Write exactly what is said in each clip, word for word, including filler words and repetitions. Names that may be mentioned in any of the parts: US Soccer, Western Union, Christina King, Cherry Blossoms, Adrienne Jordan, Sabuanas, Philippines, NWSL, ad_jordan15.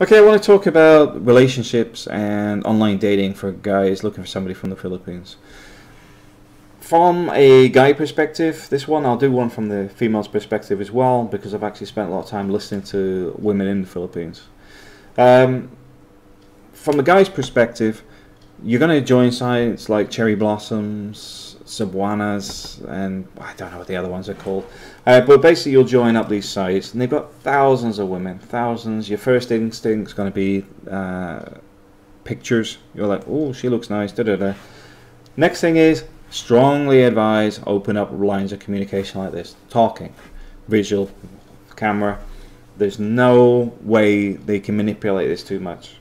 Okay, I want to talk about relationships and online dating for guys looking for somebody from the Philippines. From a guy perspective, this one, I'll do one from the female's perspective as well, because I've actually spent a lot of time listening to women in the Philippines. Um, from a guy's perspective, you're going to join sites like Cherry Blossoms, Sabuanas, and I don't know what the other ones are called. Uh, but basically you'll join up these sites, and they've got thousands of women, thousands. Your first instinct's going to be uh, pictures. You're like, oh, she looks nice, da-da-da. Next thing is, strongly advise, open up lines of communication like this. Talking, visual, camera. There's no way they can manipulate this too much.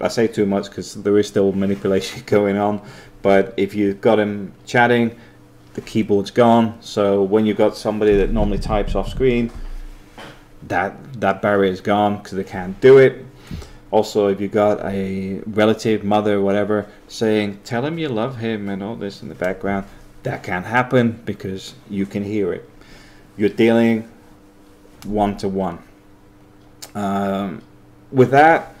I say too much because there is still manipulation going on, but if you've got them chatting, the keyboard's gone, so when you've got somebody that normally types off screen, that that barrier is gone because they can't do it. Also, if you've got a relative, mother, whatever, saying tell him you love him and all this in the background, that can't happen because you can hear it. You're dealing one-to-one. Um, with that,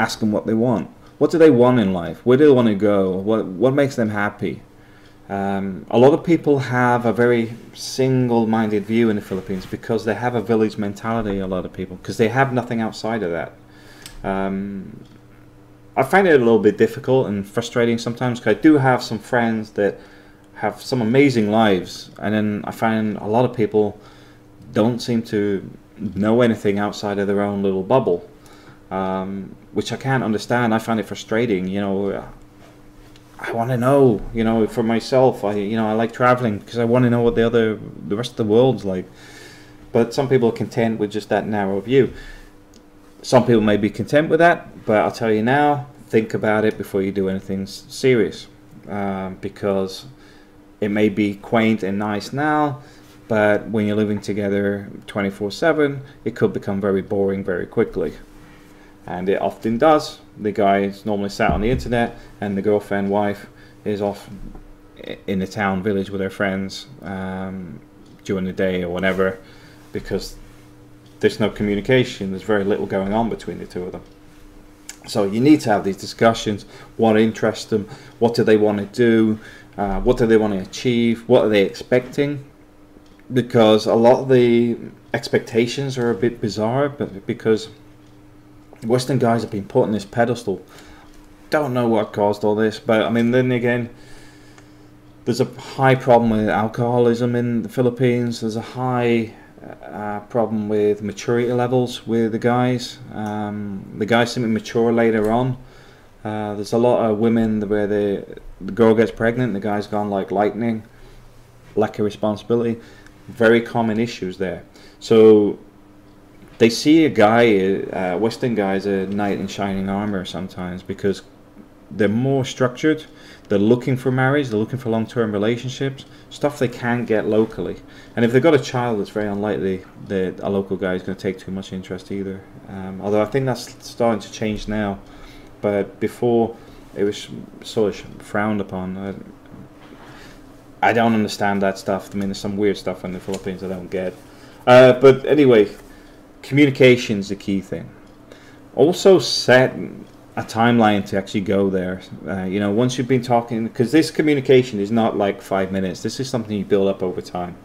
ask them what they want. What do they want in life? Where do they want to go? What, what makes them happy? Um, a lot of people have a very single-minded view in the Philippines because they have a village mentality, a lot of people, because they have nothing outside of that. Um, I find it a little bit difficult and frustrating sometimes because I do have some friends that have some amazing lives, and then I find a lot of people don't seem to know anything outside of their own little bubble, um, which I can't understand. I find it frustrating, you know. I want to know, you know, for myself. I, you know, I like traveling because I want to know what the other, the rest of the world's like. But some people are content with just that narrow view. Some people may be content with that, but I'll tell you now: think about it before you do anything serious, um, because it may be quaint and nice now, but when you're living together twenty-four seven, it could become very boring very quickly. And it often does. The guy is normally sat on the internet, and the girlfriend, wife, is off in the town village with her friends um, during the day or whatever, because there's no communication, there's very little going on between the two of them. So you need to have these discussions. What interests them? What do they want to do? Uh, what do they want to achieve? What are they expecting? Because a lot of the expectations are a bit bizarre, but because Western guys have been put on this pedestal. Don't know what caused all this, but I mean, then again, there's a high problem with alcoholism in the Philippines. There's a high uh, problem with maturity levels with the guys. Um, the guys seem to mature later on. Uh, there's a lot of women where the, the girl gets pregnant, the guy's gone like lightning. Lack of responsibility. Very common issues there. So they see a guy, uh, Western guy, as a knight in shining armor sometimes because they're more structured, they're looking for marriage, they're looking for long-term relationships, stuff they can't get locally. And if they've got a child, it's very unlikely that a local guy is going to take too much interest either. Um, although I think that's starting to change now, but before it was sort of frowned upon. I, I don't understand that stuff. I mean, there's some weird stuff in the Philippines I don't get. Uh, but anyway, communication is the key thing. Also set a timeline to actually go there. Uh, you know, once you've been talking, because this communication is not like five minutes. This is something you build up over time.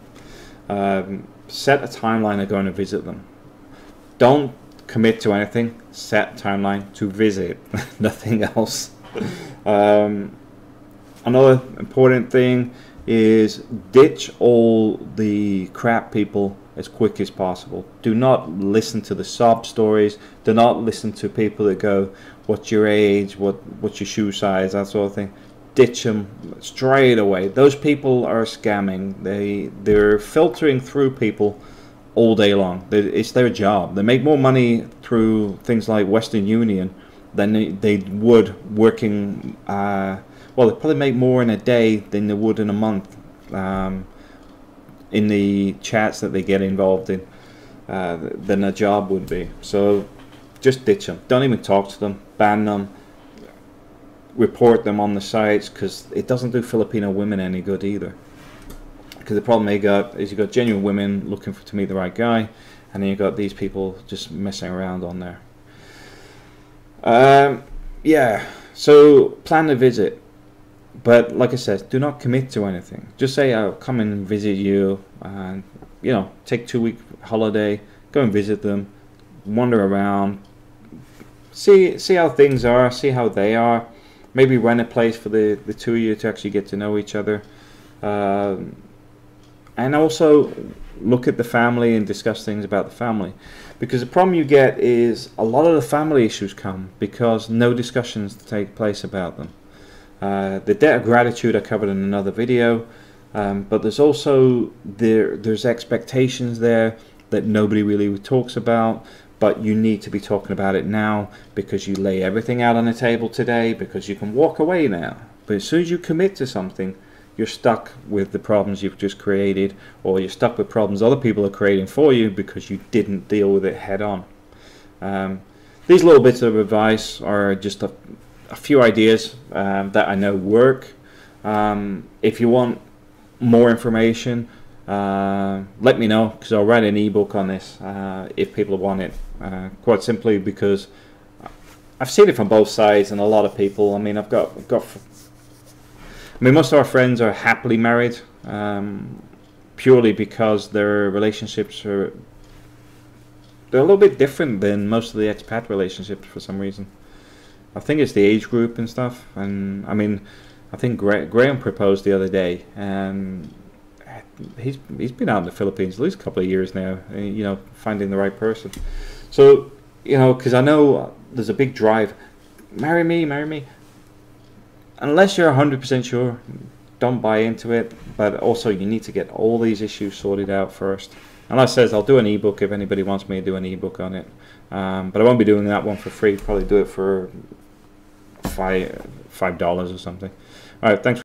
Um, set a timeline of going to visit them. Don't commit to anything. Set a timeline to visit. Nothing else. um, another important thing is ditch all the crap people as quick as possible. Do not listen to the sob stories. Do not listen to people that go, what's your age, what what's your shoe size, that sort of thing. Ditch them straight away. Those people are scamming. They, they're filtering through people all day long. They, it's their job. They make more money through things like Western Union than they, they would working, uh, well, they probably make more in a day than they would in a month. Um, in the chats that they get involved in uh, than a job would be. So just ditch them. Don't even talk to them. Ban them. Report them on the sites, because it doesn't do Filipino women any good either. Because the problem they got is you've got genuine women looking for, to meet the right guy, and then you've got these people just messing around on there. Um, yeah, so plan a visit. But like I said, do not commit to anything. Just say, I'll come and visit you, and you know, take two week holiday, go and visit them, wander around, see see how things are, see how they are. Maybe rent a place for the, the two of you to actually get to know each other. Um, and also look at the family and discuss things about the family. Because the problem you get is a lot of the family issues come because no discussions take place about them. Uh, the debt of gratitude I covered in another video, um, but there's also there there's expectations there that nobody really talks about, but you need to be talking about it now because you lay everything out on the table today, because you can walk away now. But as soon as you commit to something, you're stuck with the problems you've just created, or you're stuck with problems other people are creating for you because you didn't deal with it head on. Um, these little bits of advice are just a, a few ideas um, that I know work. Um, if you want more information, uh, let me know, because I'll write an ebook on this uh, if people want it. Uh, quite simply because I've seen it from both sides, and a lot of people, I mean, I've got, I've got I mean, most of our friends are happily married um, purely because their relationships are they're a little bit different than most of the expat relationships for some reason. I think it's the age group and stuff. And I mean, I think Gra Graham proposed the other day, and he's he's been out in the Philippines at least a couple of years now, you know, finding the right person. So, you know, because I know there's a big drive, marry me, marry me. Unless you're one hundred percent sure, don't buy into it. But also, you need to get all these issues sorted out first. And like I says, I'll do an ebook if anybody wants me to do an ebook on it. Um, but I won't be doing that one for free. Probably do it for five dollars five dollars or something. All right, thanks.